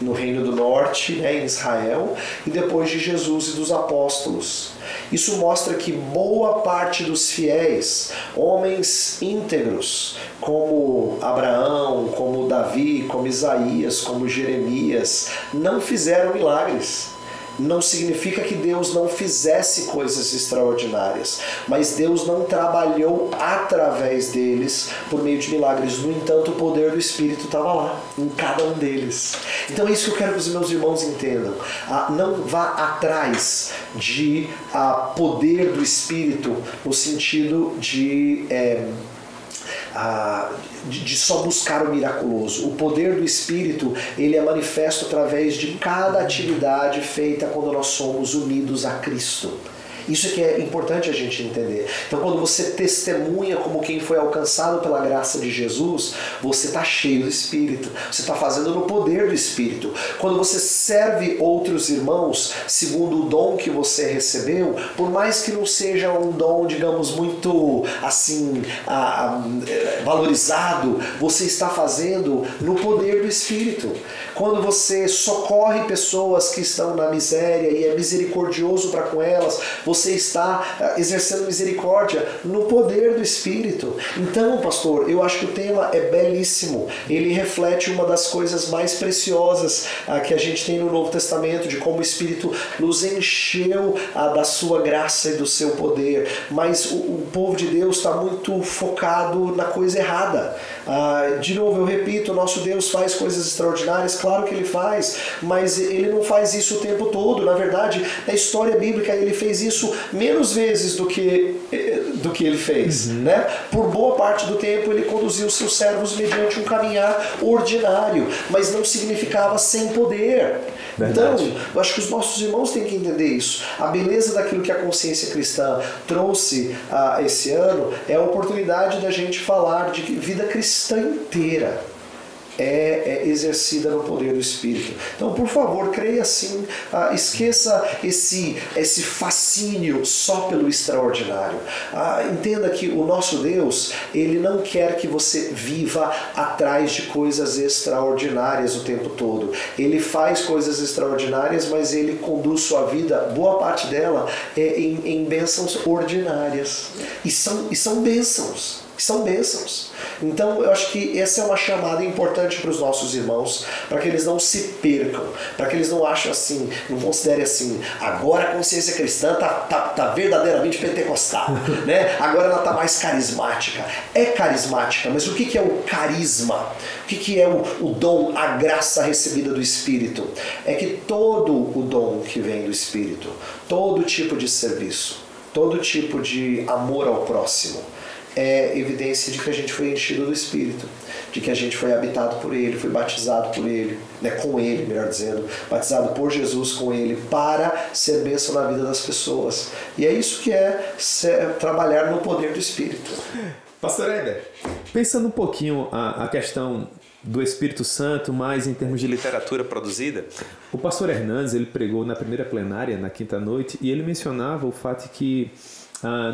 no Reino do Norte, né, em Israel, e depois de Jesus e dos apóstolos. Isso mostra que boa parte dos fiéis, homens íntegros, como Abraão, como Davi, como Isaías, como Jeremias, não fizeram milagres. Não significa que Deus não fizesse coisas extraordinárias, mas Deus não trabalhou através deles por meio de milagres. No entanto, o poder do Espírito estava lá, em cada um deles. Então é isso que eu quero que os meus irmãos entendam. Não vá atrás de poder do Espírito no sentido de só buscar o miraculoso. O poder do Espírito, ele é manifesto através de cada atividade feita quando nós somos unidos a Cristo. Isso é que é importante a gente entender. Então, quando você testemunha como quem foi alcançado pela graça de Jesus, você está cheio do Espírito. Você está fazendo no poder do Espírito. Quando você serve outros irmãos, segundo o dom que você recebeu, por mais que não seja um dom, digamos, muito assim valorizado, você está fazendo no poder do Espírito. Quando você socorre pessoas que estão na miséria e é misericordioso para com elas, você está exercendo misericórdia no poder do Espírito. Então, pastor, eu acho que o tema é belíssimo. Ele reflete uma das coisas mais preciosas que a gente tem no Novo Testamento, de como o Espírito nos encheu da sua graça e do seu poder. Mas o povo de Deus está muito focado na coisa errada. De novo, eu repito, nosso Deus faz coisas extraordinárias, claro que ele faz, mas ele não faz isso o tempo todo. Na verdade, na história bíblica, ele fez isso menos vezes do que ele fez, né? Por boa parte do tempo ele conduziu seus servos mediante um caminhar ordinário, mas não significava sem poder. Verdade. Então, eu acho que os nossos irmãos têm que entender isso. A beleza daquilo que a Consciência Cristã trouxe esse ano é a oportunidade da gente falar de que vida cristã inteira é exercida no poder do Espírito. Então, por favor, creia assim, esqueça esse fascínio só pelo extraordinário. Entenda que o nosso Deus, ele não quer que você viva atrás de coisas extraordinárias o tempo todo. Ele faz coisas extraordinárias, mas ele conduz sua vida, boa parte dela, em bênçãos ordinárias. E são bênçãos. que são bênçãos. Então eu acho que essa é uma chamada importante para os nossos irmãos, para que eles não se percam, para que eles não achem assim, não considerem assim, agora a consciência cristã tá verdadeiramente pentecostal, né? Agora ela tá mais carismática. É carismática, mas o que é o carisma? O que é o dom, a graça recebida do Espírito? É que todo o dom que vem do Espírito, todo tipo de serviço, todo tipo de amor ao próximo é evidência de que a gente foi enchido do Espírito, de que a gente foi habitado por Ele, foi batizado por Ele, né, com Ele, melhor dizendo, batizado por Jesus com Ele, para ser bênção na vida das pessoas. E é isso que é trabalhar no poder do Espírito. Pastor Heber, pensando um pouquinho a questão do Espírito Santo, mas em termos de literatura produzida, o pastor Hernandes, ele pregou na primeira plenária, na quinta-noite, e ele mencionava o fato que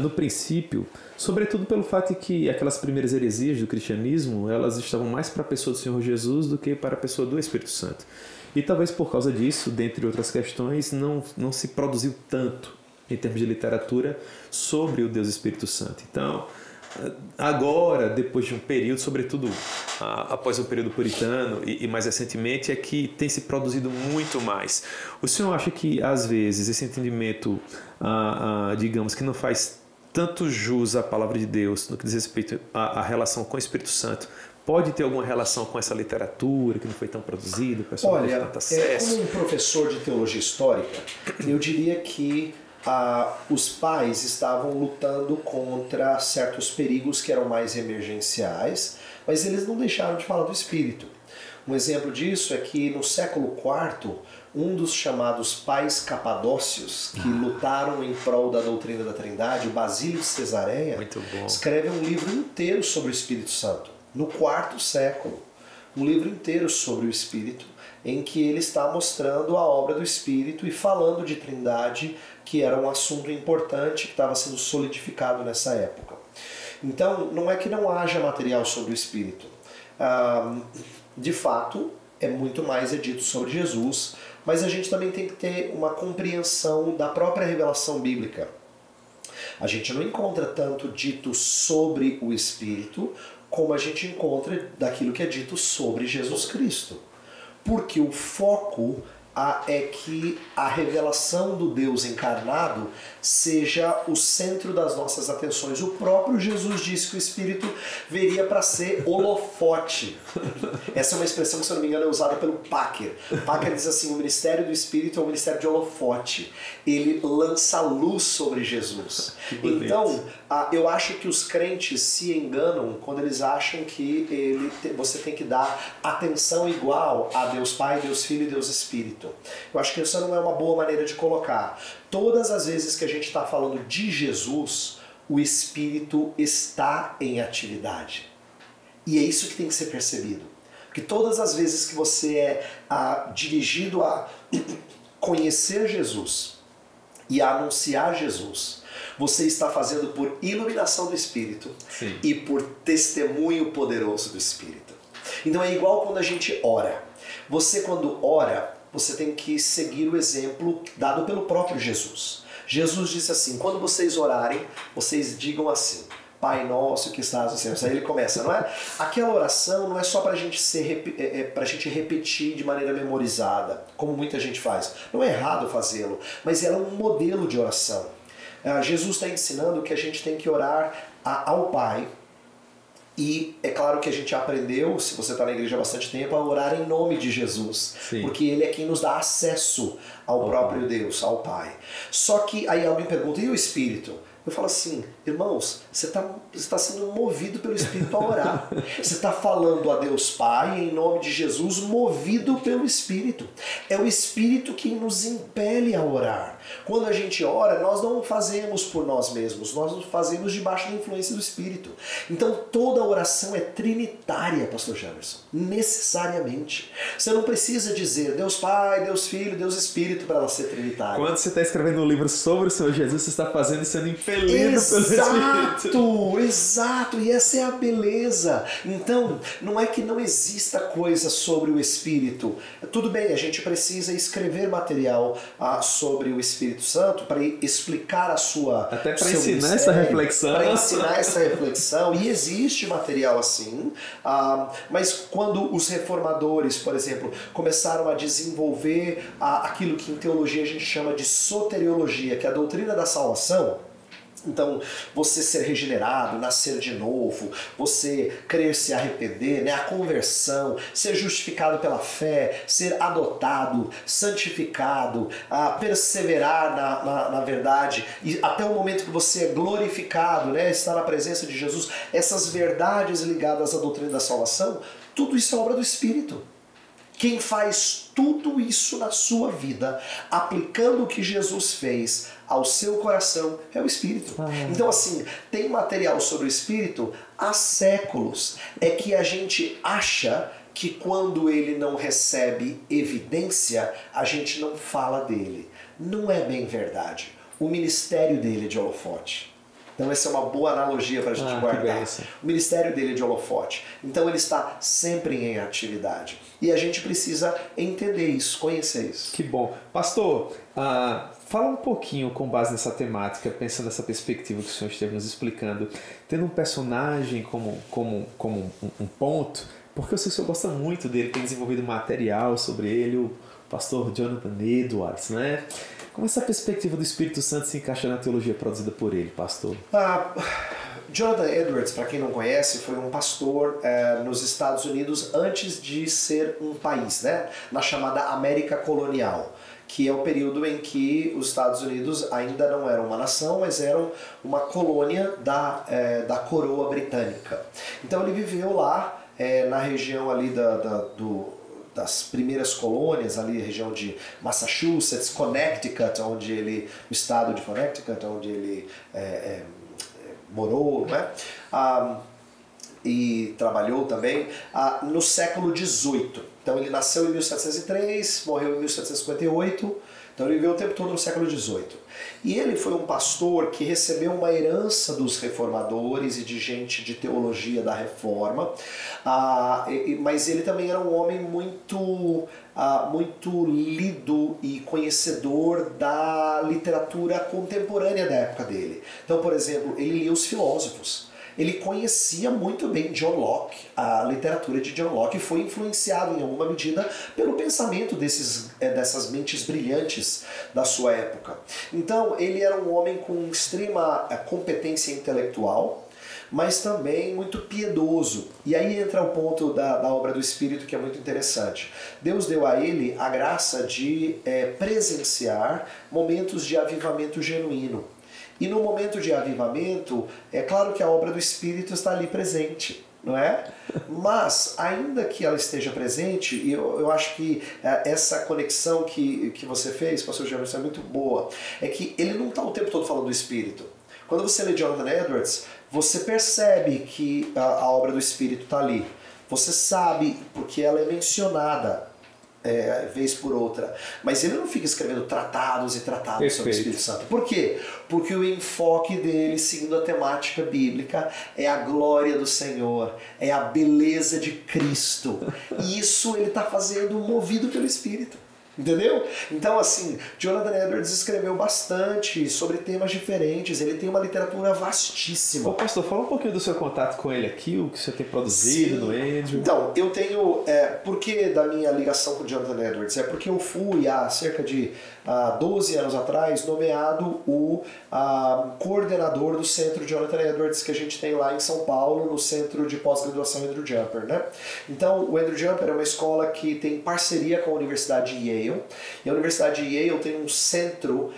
no princípio, sobretudo pelo fato que aquelas primeiras heresias do cristianismo, elas estavam mais para a pessoa do Senhor Jesus do que para a pessoa do Espírito Santo. E talvez por causa disso, dentre outras questões, não se produziu tanto em termos de literatura sobre o Deus Espírito Santo. Então, agora, depois de um período, sobretudo após o período puritano e mais recentemente, é que tem se produzido muito mais. O senhor acha que, às vezes, esse entendimento, digamos, que não faz tanto jus à palavra de Deus no que diz respeito à relação com o Espírito Santo, pode ter alguma relação com essa literatura que não foi tão produzida? Olha, como um professor de teologia histórica, eu diria que os pais estavam lutando contra certos perigos que eram mais emergenciais, mas eles não deixaram de falar do Espírito. Um exemplo disso é que no século IV, um dos chamados pais capadócios, que lutaram em prol da doutrina da Trindade, o Basílio de Cesareia, escreve um livro inteiro sobre o Espírito Santo, no IV século. Um livro inteiro sobre o Espírito, em que ele está mostrando a obra do Espírito e falando de Trindade, que era um assunto importante que estava sendo solidificado nessa época. Então, não é que não haja material sobre o Espírito. De fato, é muito mais dito sobre Jesus, mas a gente também tem que ter uma compreensão da própria revelação bíblica. A gente não encontra tanto dito sobre o Espírito como a gente encontra daquilo que é dito sobre Jesus Cristo. Porque o foco é que a revelação do Deus encarnado seja o centro das nossas atenções. O próprio Jesus disse que o Espírito viria para ser holofote. Essa é uma expressão que, se eu não me engano, é usada pelo Packer. O Packer diz assim, o ministério do Espírito é o ministério de holofote. Ele lança luz sobre Jesus. Então, eu acho que os crentes se enganam quando eles acham que você tem que dar atenção igual a Deus Pai, Deus Filho e Deus Espírito. Eu acho que isso não é uma boa maneira de colocar. Todas as vezes que a gente está falando de Jesus, o Espírito está em atividade. E é isso que tem que ser percebido. Porque todas as vezes que você é dirigido a conhecer Jesus e a anunciar Jesus, você está fazendo por iluminação do Espírito. Sim. E por testemunho poderoso do Espírito. Então é igual quando a gente ora. Você, quando ora, você tem que seguir o exemplo dado pelo próprio Jesus. Jesus disse assim, quando vocês orarem, vocês digam assim, Pai nosso que estás no céu. Aí ele começa, não é? Aquela oração não é só pra gente repetir de maneira memorizada, como muita gente faz. Não é errado fazê-lo, mas ela é um modelo de oração. Jesus está ensinando que a gente tem que orar ao Pai. E é claro que a gente aprendeu, se você está na igreja há bastante tempo, a orar em nome de Jesus. Sim. Porque Ele é quem nos dá acesso ao próprio Deus, ao Pai. Só que aí alguém pergunta, e o Espírito? Eu falo assim, irmãos, você tá sendo movido pelo Espírito a orar. Você está falando a Deus Pai, em nome de Jesus, movido pelo Espírito. É o Espírito que nos impele a orar. Quando a gente ora, nós não o fazemos por nós mesmos, nós o fazemos debaixo da influência do Espírito. Então toda oração é trinitária, pastor Gerson, necessariamente. Você não precisa dizer Deus Pai, Deus Filho, Deus Espírito para ela ser trinitária. Quando você está escrevendo um livro sobre o Senhor Jesus, você está fazendo e sendo impelido impelido pelo Espírito. Exato, e essa é a beleza. Então, não é que não exista coisa sobre o Espírito. Tudo bem, a gente precisa escrever material sobre o Espírito Santo para explicar a sua... Até para ensinar essa reflexão. Para ensinar essa reflexão, e existe material assim, mas quando os reformadores, por exemplo, começaram a desenvolver aquilo que em teologia a gente chama de soteriologia, que é a doutrina da salvação, então, você ser regenerado, nascer de novo, você crer, se arrepender, né? A conversão, ser justificado pela fé, ser adotado, santificado, perseverar na verdade, e até o momento que você é glorificado, né? Estar na presença de Jesus, essas verdades ligadas à doutrina da salvação, tudo isso é obra do Espírito. Quem faz tudo isso na sua vida, aplicando o que Jesus fez ao seu coração, é o Espírito. Então, assim, tem material sobre o Espírito há séculos. É que a gente acha que quando ele não recebe evidência, a gente não fala dele. Não é bem verdade. O ministério dele é de holofote. Então essa é uma boa analogia para a gente guardar. O ministério dele é de holofote. Então ele está sempre em atividade. E a gente precisa entender isso, conhecer isso. Que bom. Pastor, fala um pouquinho com base nessa temática, pensando nessa perspectiva que o senhor esteve nos explicando, tendo um personagem como um ponto, porque eu sei que o senhor gosta muito dele, tem desenvolvido material sobre ele, o pastor Jonathan Edwards, né? Como essa perspectiva do Espírito Santo se encaixa na teologia produzida por ele, pastor? Jonathan Edwards, para quem não conhece, foi um pastor nos Estados Unidos antes de ser um país, né? Na chamada América Colonial, que é o período em que os Estados Unidos ainda não eram uma nação, mas eram uma colônia da coroa britânica. Então ele viveu lá, na região ali das primeiras colônias, ali região de Massachusetts, Connecticut, o estado de Connecticut, onde ele morou, né? E trabalhou também no século XVIII. Então ele nasceu em 1703, morreu em 1758, então ele viveu o tempo todo no século XVIII. E ele foi um pastor que recebeu uma herança dos reformadores e de gente de teologia da reforma, mas ele também era um homem muito lido e conhecedor da literatura contemporânea da época dele. Então, por exemplo, ele lia os filósofos. Ele conhecia muito bem John Locke, a literatura de John Locke, e foi influenciado em alguma medida pelo pensamento dessas mentes brilhantes da sua época. Então, ele era um homem com extrema competência intelectual, mas também muito piedoso. E aí entra o ponto da obra do Espírito, que é muito interessante. Deus deu a ele a graça de presenciar momentos de avivamento genuíno. E no momento de avivamento, é claro que a obra do Espírito está ali presente, não é? Mas, ainda que ela esteja presente, e eu acho que essa conexão que você fez, pastor Gerson, é muito boa, é que ele não está o tempo todo falando do Espírito. Quando você lê Jonathan Edwards, você percebe que a obra do Espírito está ali. Você sabe porque ela é mencionada. Vez por outra, mas ele não fica escrevendo tratados e tratados sobre o Espírito Santo. Por quê? Porque o enfoque dele, seguindo a temática bíblica, é a glória do Senhor, é a beleza de Cristo. E isso ele está fazendo movido pelo Espírito. Entendeu? Então, assim, Jonathan Edwards escreveu bastante sobre temas diferentes, ele tem uma literatura vastíssima. Ô, pastor, fala um pouquinho do seu contato com ele aqui, o que você tem produzido. Sim. No Andrew. Então, eu tenho... por que da minha ligação com Jonathan Edwards? É porque eu fui, há cerca de 12 anos atrás, nomeado o coordenador do Centro Jonathan Edwards, que a gente tem lá em São Paulo, no Centro de Pós-Graduação Andrew Jumper, né? Então, o Andrew Jumper é uma escola que tem parceria com a Universidade de Yale. E a Universidade de Yale tem um centro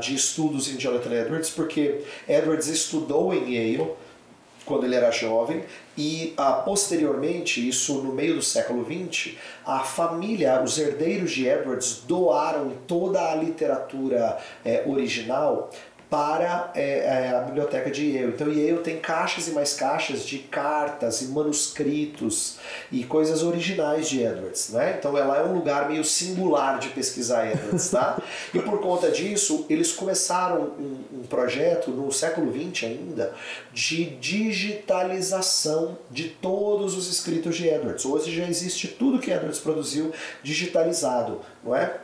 de estudos em Jonathan Edwards, porque Edwards estudou em Yale quando ele era jovem e, posteriormente, isso no meio do século XX, a família, os herdeiros de Edwards doaram toda a literatura original para a biblioteca de Yale. Então Yale tem caixas e mais caixas de cartas e manuscritos e coisas originais de Edwards, né? Então ela é um lugar meio singular de pesquisar Edwards, tá? E por conta disso, eles começaram um projeto no século XX ainda de digitalização de todos os escritos de Edwards. Hoje já existe tudo que Edwards produziu digitalizado, não é?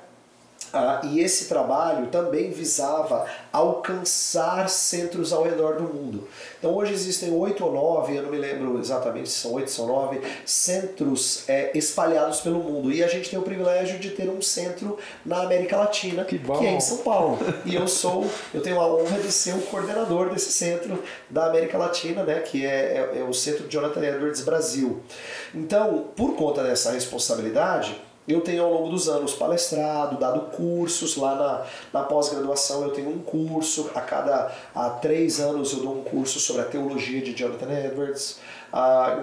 E esse trabalho também visava alcançar centros ao redor do mundo. Então hoje existem 8 ou 9, eu não me lembro exatamente se são 8 ou 9, centros espalhados pelo mundo. E a gente tem o privilégio de ter um centro na América Latina, que é em São Paulo. E eu tenho a honra de ser o coordenador desse centro da América Latina, né, que é o Centro Jonathan Edwards Brasil. Então, por conta dessa responsabilidade, eu tenho ao longo dos anos palestrado, dado cursos. Lá na pós-graduação eu tenho um curso, a 3 anos eu dou um curso sobre a teologia de Jonathan Edwards.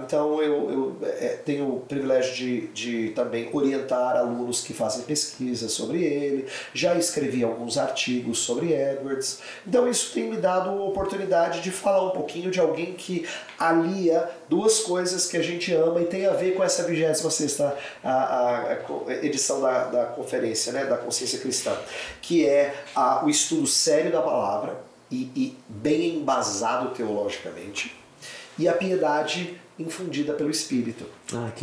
Então eu tenho o privilégio de também orientar alunos que fazem pesquisa sobre ele, já escrevi alguns artigos sobre Edwards. Então isso tem me dado a oportunidade de falar um pouquinho de alguém que alia duas coisas que a gente ama e tem a ver com essa 26ª edição da conferência, né, da Consciência Cristã, que é o estudo sério da palavra e bem embasado teologicamente, e a piedade infundida pelo Espírito.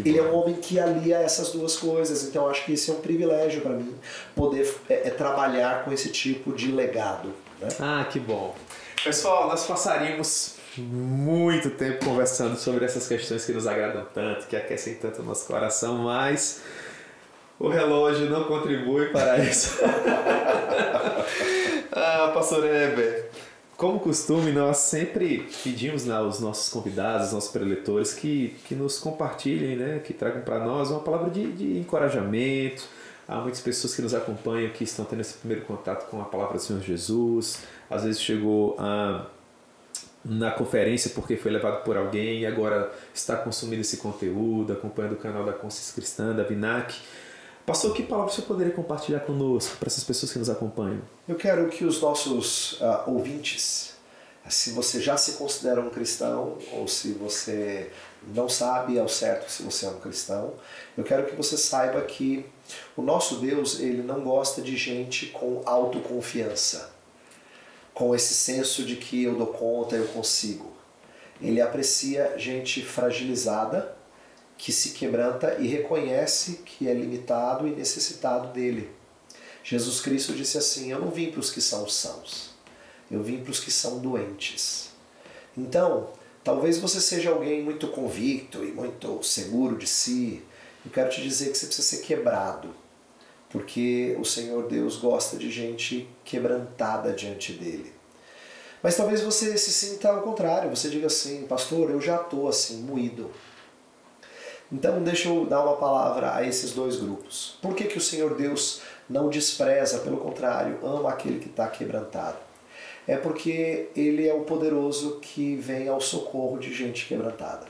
Ele é um homem que alia essas duas coisas, então acho que esse é um privilégio para mim, poder trabalhar com esse tipo de legado, né? Que bom. Pessoal, nós passaríamos muito tempo conversando sobre essas questões que nos agradam tanto, que aquecem tanto o nosso coração, mas o relógio não contribui para isso. Pastor Heber, como costume, nós sempre pedimos aos nossos convidados, aos nossos preletores, que nos compartilhem, né, que tragam para nós uma palavra de encorajamento. Há muitas pessoas que nos acompanham que estão tendo esse primeiro contato com a palavra do Senhor Jesus. Às vezes chegou na conferência porque foi levado por alguém e agora está consumindo esse conteúdo, acompanhando o canal da Consciência Cristã, da Vinacc. Pastor, que palavra você poderia compartilhar conosco, para essas pessoas que nos acompanham? Eu quero que os nossos ouvintes, se você já se considera um cristão, ou se você não sabe ao certo se você é um cristão, eu quero que você saiba que o nosso Deus, ele não gosta de gente com autoconfiança, com esse senso de que eu dou conta, eu consigo. Ele aprecia gente fragilizada, que se quebranta e reconhece que é limitado e necessitado dele. Jesus Cristo disse assim: eu não vim para os que são sãos, eu vim para os que são doentes. Então, talvez você seja alguém muito convicto e muito seguro de si. Eu quero te dizer que você precisa ser quebrado, porque o Senhor Deus gosta de gente quebrantada diante dele. Mas talvez você se sinta ao contrário, você diga assim: pastor, eu já estou assim, moído. Então deixa eu dar uma palavra a esses dois grupos. Por que o Senhor Deus não despreza, pelo contrário, ama aquele que está quebrantado? É porque ele é o poderoso que vem ao socorro de gente quebrantada.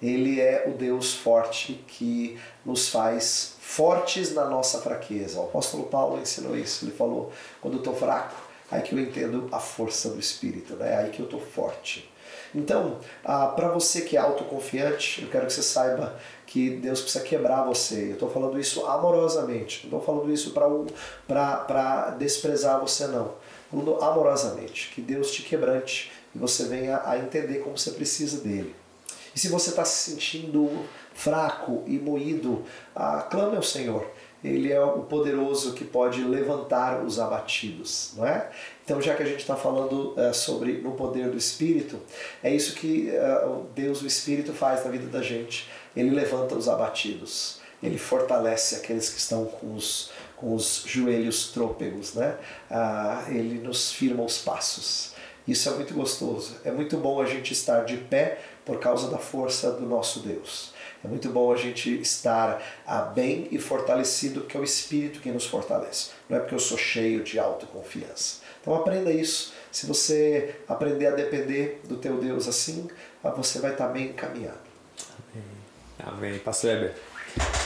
Ele é o Deus forte que nos faz fortes na nossa fraqueza. O apóstolo Paulo ensinou isso, ele falou: quando eu estou fraco, aí que eu entendo a força do Espírito, né? Aí que eu estou forte. Então, para você que é autoconfiante, eu quero que você saiba que Deus precisa quebrar você. Eu estou falando isso amorosamente, não estou falando isso para desprezar você, não. Estou falando amorosamente, que Deus te quebrante e você venha a entender como você precisa dele. E se você está se sentindo fraco e moído, clame ao Senhor. Ele é o poderoso que pode levantar os abatidos, não é? Então, já que a gente está falando sobre no poder do Espírito, é isso que Deus, o Espírito, faz na vida da gente. Ele levanta os abatidos, ele fortalece aqueles que estão com os joelhos trôpegos, né? Ele nos firma os passos. Isso é muito gostoso. É muito bom a gente estar de pé por causa da força do nosso Deus. É muito bom a gente estar bem e fortalecido, porque é o Espírito que nos fortalece. Não é porque eu sou cheio de autoconfiança. Então aprenda isso. Se você aprender a depender do teu Deus assim, você vai estar bem encaminhado. Amém. Amém. Pastor Heber.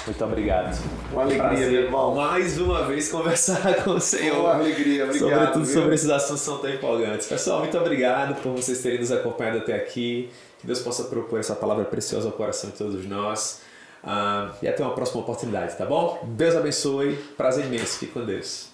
Muito obrigado. Uma alegria, meu irmão. Mais uma vez conversar com o Senhor. Uma alegria, obrigado. Sobretudo sobre esses assuntos tão empolgantes. Pessoal, muito obrigado por vocês terem nos acompanhado até aqui. Que Deus possa propor essa palavra preciosa ao coração de todos nós. E até uma próxima oportunidade, tá bom? Deus abençoe. Prazer imenso. Fique com Deus.